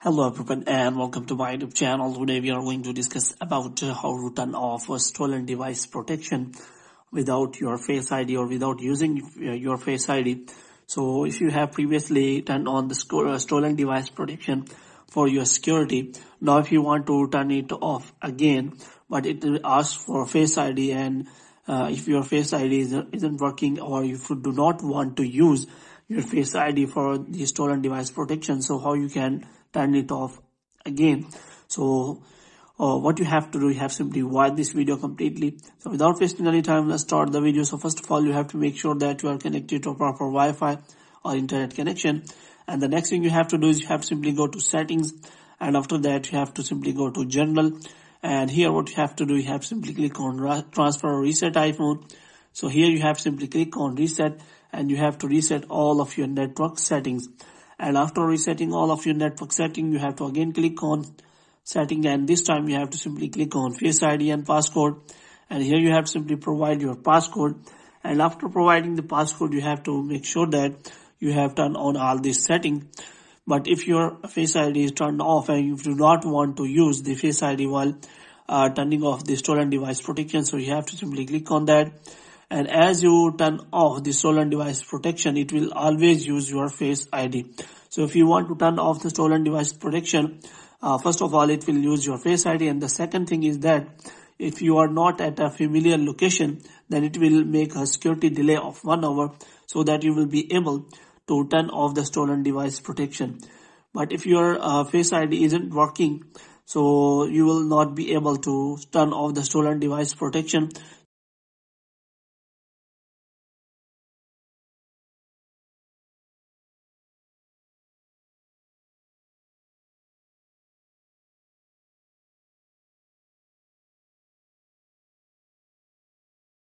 Hello everyone and welcome to my YouTube channel. Today we are going to discuss about how to turn off stolen device protection without your Face ID or without using your Face ID. So if you have previously turned on the stolen device protection for your security, now if you want to turn it off again, but it asks for Face ID, and if your Face ID isn't working or if you do not want to use your Face ID for the stolen device protection, so how you can turn it off again. So what you have to do, you have simply watch this video completely. So without wasting any time, let's start the video. So first of all, you have to make sure that you are connected to a proper Wi-Fi or internet connection, and the next thing you have to do is you have to simply go to settings, and after that you have to simply go to general, and here what you have to do, you have to simply click on transfer or reset iPhone. So here you have to simply click on reset, and you have to reset all of your network settings. And after resetting all of your network setting, you have to again click on setting, and this time you have to simply click on Face ID and passcode, and here you have to simply provide your passcode. And after providing the passcode, you have to make sure that you have turned on all these settings. But if your Face ID is turned off and you do not want to use the Face ID while turning off the stolen device protection, so you have to simply click on that. And as you turn off the stolen device protection, it will always use your Face ID. So if you want to turn off the stolen device protection, first of all, it will use your Face ID. And the second thing is that if you are not at a familiar location, then it will make a security delay of 1 hour so that you will be able to turn off the stolen device protection. But if your Face ID isn't working, so you will not be able to turn off the stolen device protection.